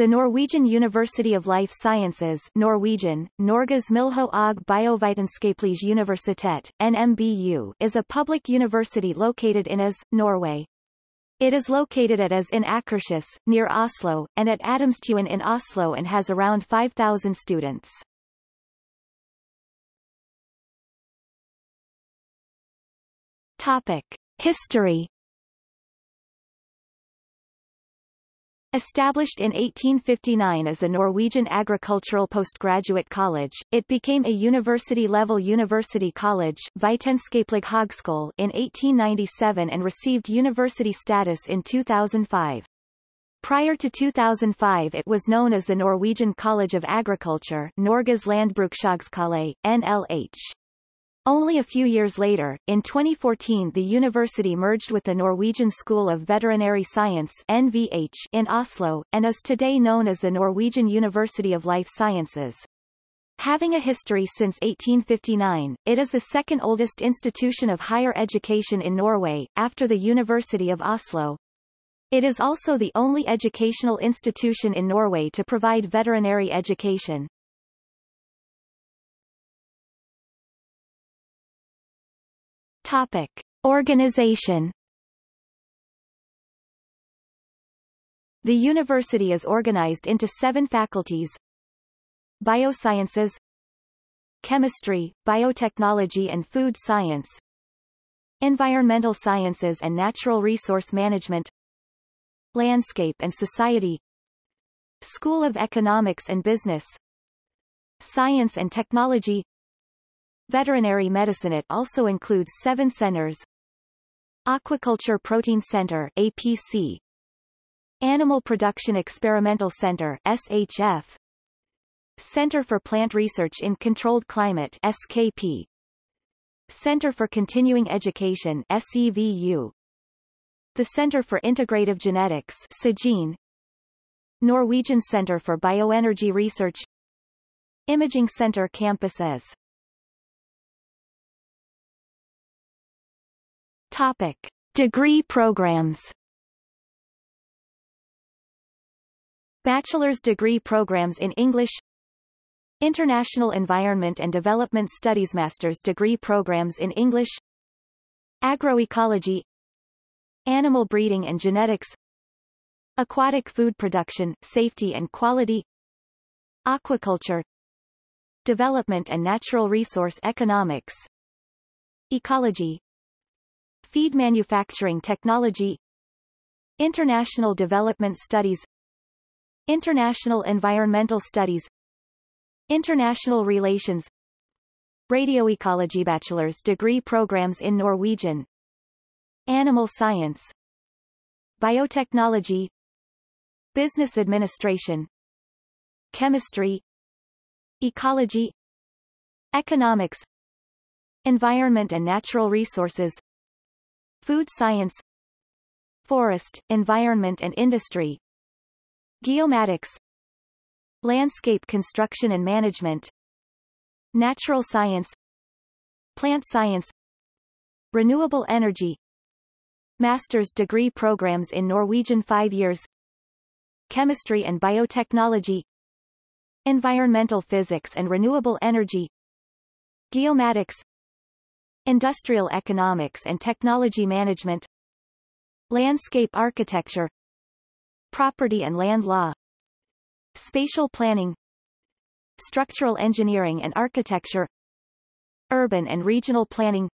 the Norwegian University of Life Sciences Norwegian, Norges Miljø- og Biovitenskapelige Universitet, NMBU, is a public university located in Ås, Norway. It is located at Ås in Akershus, near Oslo, and at Adamstuen in Oslo and has around 5,000 students. Topic: History. Established in 1859 as the Norwegian Agricultural Postgraduate College, it became a university-level university college Vitenskapelig Høgskole in 1897 and received university status in 2005. Prior to 2005 it was known as the Norwegian College of Agriculture Norges Landbrukshøgskole, NLH. Only a few years later, in 2014 the university merged with the Norwegian School of Veterinary Science (NVH) in Oslo, and is today known as the Norwegian University of Life Sciences. Having a history since 1859, it is the second oldest institution of higher education in Norway, after the University of Oslo. It is also the only educational institution in Norway to provide veterinary education. Topic: Organization. The university is organized into 7 faculties: Biosciences, Chemistry, Biotechnology and Food Science, Environmental Sciences and Natural Resource Management, Landscape and Society, School of Economics and Business, Science and Technology. Veterinary medicine. It also includes 7 centers: Aquaculture Protein Center (APC), Animal Production Experimental Center (SHF), Center for Plant Research in Controlled Climate (SKP), Center for Continuing Education (SEVU), the Center for Integrative Genetics (SIGGEN), Norwegian Center for Bioenergy Research, Imaging Center Campus AS. Topic: Degree programs. Bachelor's degree programs in English, International Environment and Development Studies. Master's degree programs in English, Agroecology, Animal Breeding and Genetics, Aquatic Food Production, Safety and Quality, Aquaculture, Development and Natural Resource Economics, Ecology, Feed Manufacturing Technology, International Development Studies, International Environmental Studies, International Relations, Radioecology. Bachelor's degree programs in Norwegian, Animal Science, Biotechnology, Business Administration, Chemistry, Ecology, Economics, Environment and Natural Resources, Food Science, Forest, Environment and Industry, Geomatics, Landscape Construction and Management, Natural Science, Plant Science, Renewable Energy. Master's degree programs in Norwegian 5 years: Chemistry and Biotechnology, Environmental Physics and Renewable Energy, Geomatics, Industrial Economics and Technology Management, Landscape Architecture, Property and Land Law, Spatial Planning, Structural Engineering and Architecture, Urban and Regional Planning,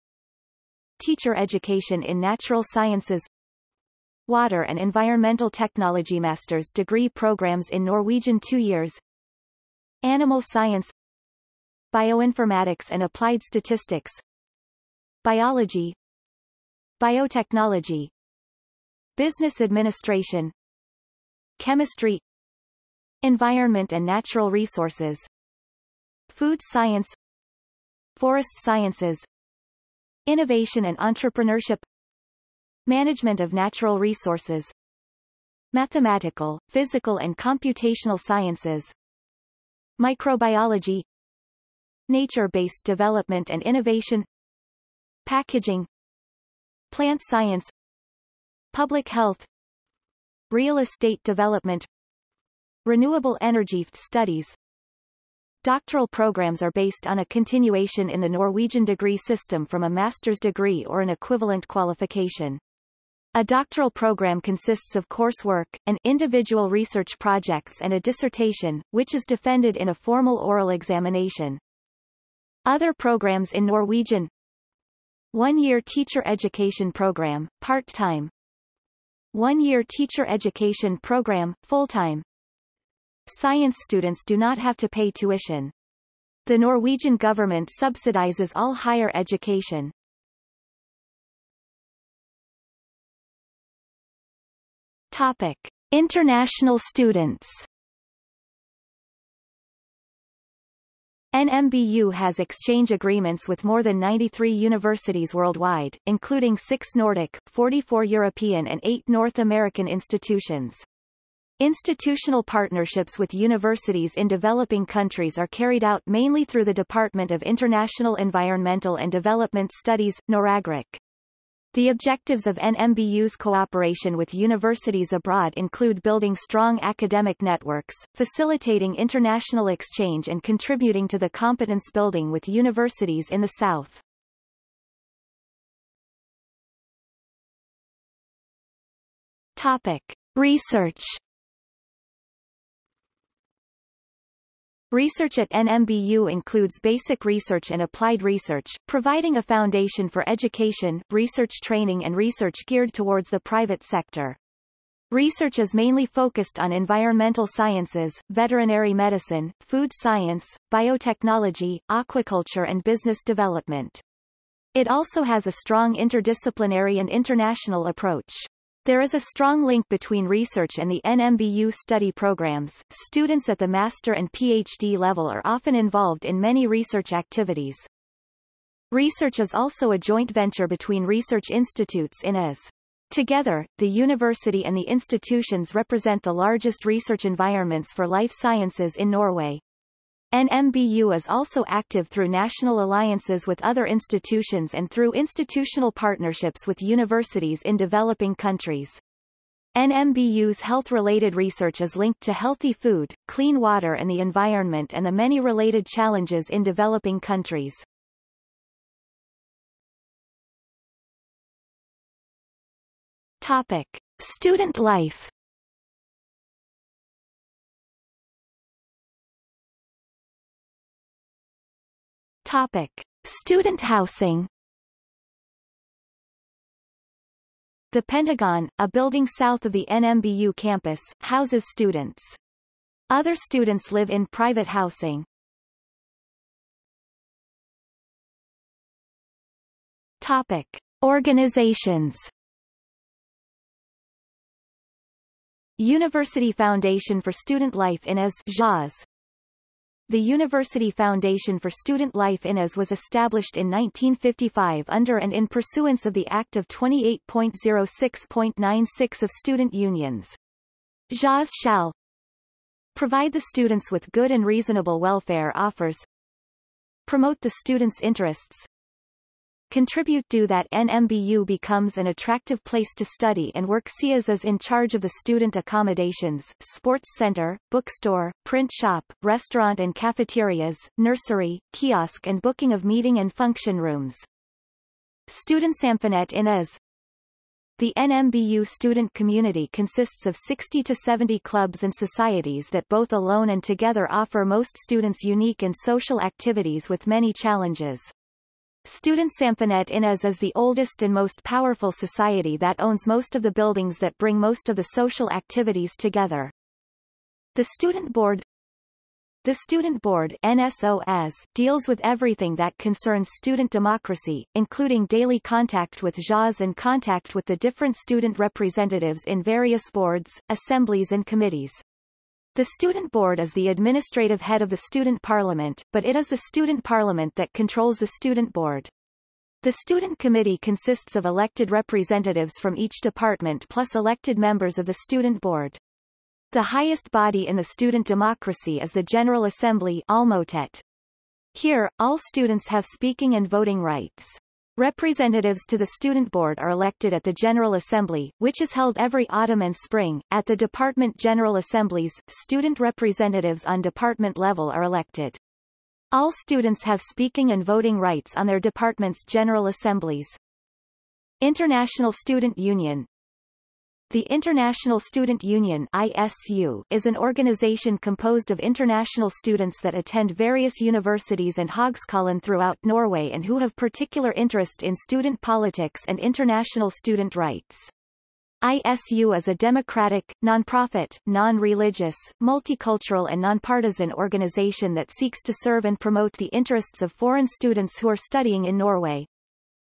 Teacher Education in Natural Sciences, Water and Environmental Technology. Master's degree programs in Norwegian 2 years: Animal Science, Bioinformatics and Applied Statistics, Biology, Biotechnology, Business Administration, Chemistry, Environment and Natural Resources, Food Science, Forest Sciences, Innovation and Entrepreneurship, Management of Natural Resources, Mathematical, Physical and Computational Sciences, Microbiology, Nature-based Development and Innovation, Packaging, Plant Science, Public Health, Real Estate Development, renewable energy studies. Doctoral programs are based on a continuation in the Norwegian degree system from a master's degree or an equivalent qualification. A doctoral program consists of coursework, and individual research projects and a dissertation, which is defended in a formal oral examination. Other programs in Norwegian: 1-year teacher education program, part-time. 1-year teacher education program, full-time. Science students do not have to pay tuition. The Norwegian government subsidizes all higher education. Topic: International students. NMBU has exchange agreements with more than 93 universities worldwide, including 6 Nordic, 44 European and 8 North American institutions. Institutional partnerships with universities in developing countries are carried out mainly through the Department of International Environmental and Development Studies, NORAGRIC. The objectives of NMBU's cooperation with universities abroad include building strong academic networks, facilitating international exchange and contributing to the competence building with universities in the South. Topic: Research. Research at NMBU includes basic research and applied research, providing a foundation for education, research training and research geared towards the private sector. Research is mainly focused on environmental sciences, veterinary medicine, food science, biotechnology, aquaculture and business development. It also has a strong interdisciplinary and international approach. There is a strong link between research and the NMBU study programs. Students at the master and PhD level are often involved in many research activities. Research is also a joint venture between research institutes in AS. Together, the university and the institutions represent the largest research environments for life sciences in Norway. NMBU is also active through national alliances with other institutions and through institutional partnerships with universities in developing countries. NMBU's health-related research is linked to healthy food, clean water and the environment and the many related challenges in developing countries. Topic: Student life. Topic: Student housing. The Pentagon, a building south of the NMBU campus, houses students. Other students live in private housing. Topic: Organizations. University Foundation for Student Life in AS. The University Foundation for Student Life in AS was established in 1955 under and in pursuance of the Act of 28.06.96 of student unions. JAS shall provide the students with good and reasonable welfare offers, promote the students' interests, contribute to that NMBU becomes an attractive place to study and work. CS is in charge of the student accommodations, sports center, bookstore, print shop, restaurant and cafeterias, nursery, kiosk and booking of meeting and function rooms. Studentsamfunnet i Ås. The NMBU student community consists of 60 to 70 clubs and societies that both alone and together offer most students unique and social activities with many challenges. Studentsamfunnet i Ås is the oldest and most powerful society that owns most of the buildings that bring most of the social activities together. The Student Board. The Student Board (NSOS) deals with everything that concerns student democracy, including daily contact with JAS and contact with the different student representatives in various boards, assemblies and committees. The Student Board is the administrative head of the Student Parliament, but it is the Student Parliament that controls the Student Board. The Student Committee consists of elected representatives from each department plus elected members of the Student Board. The highest body in the student democracy is the General Assembly, Almotet. Here, all students have speaking and voting rights. Representatives to the student board are elected at the General Assembly, which is held every autumn and spring. At the department General Assemblies, student representatives on department level are elected. All students have speaking and voting rights on their department's General Assemblies. International Student Union. The International Student Union (ISU) is an organization composed of international students that attend various universities and høgskoler throughout Norway and who have particular interest in student politics and international student rights. ISU is a democratic, non-profit, non-religious, multicultural and non-partisan organization that seeks to serve and promote the interests of foreign students who are studying in Norway.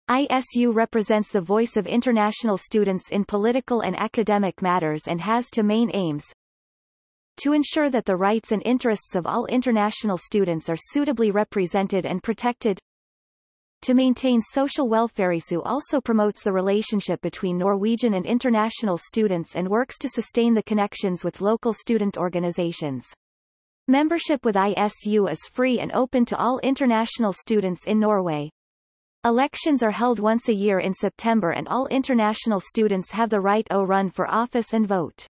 ISU represents the voice of international students in political and academic matters and has two main aims: to ensure that the rights and interests of all international students are suitably represented and protected, to maintain social welfare. ISU also promotes the relationship between Norwegian and international students and works to sustain the connections with local student organizations. Membership with ISU is free and open to all international students in Norway. Elections are held once a year in September and all international students have the right to run for office and vote.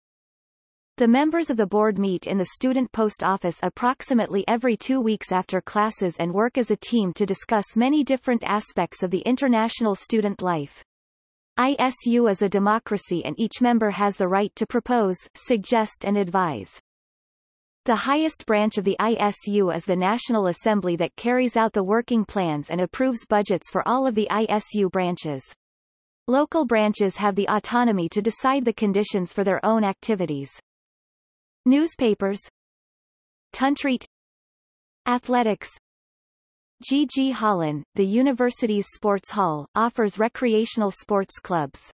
The members of the board meet in the student post office approximately every 2 weeks after classes and work as a team to discuss many different aspects of the international student life. ISU is a democracy and each member has the right to propose, suggest and advise. The highest branch of the ISU is the National Assembly that carries out the working plans and approves budgets for all of the ISU branches. Local branches have the autonomy to decide the conditions for their own activities. Newspapers: Tuntreet, Athletics. GG Hallen, the university's sports hall, offers recreational sports clubs.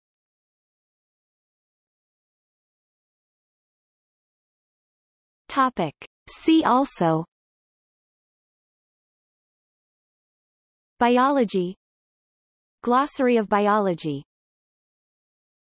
Topic. See also: Biology, Glossary of biology.